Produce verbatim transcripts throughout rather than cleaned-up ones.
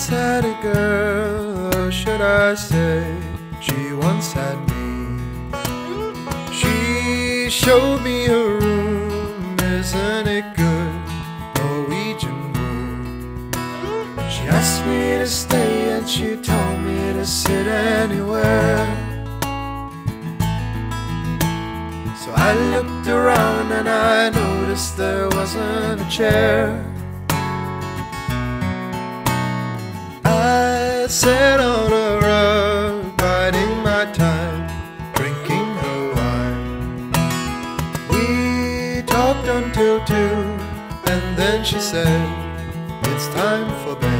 once had a girl, or should I say, she once had me. She showed me her room, isn't it good, Norwegian wood. She asked me to stay and she told me to sit anywhere. So I looked around and I noticed there wasn't a chair. I sat on a rug, biding my time, drinking her wine. We talked until two, and then she said, "It's time for bed."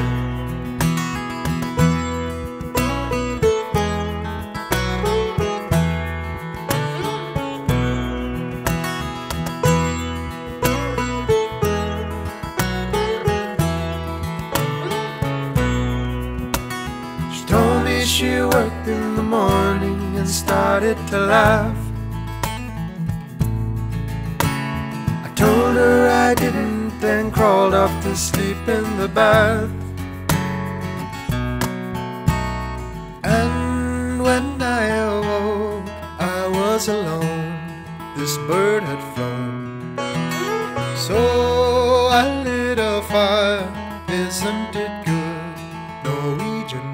She worked in the morning and started to laugh. I told her I didn't, then crawled off to sleep in the bath. And when I awoke, I was alone. This bird had flown. So I lit a fire. Isn't it good, Norwegian?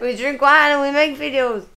We drink wine and we make videos.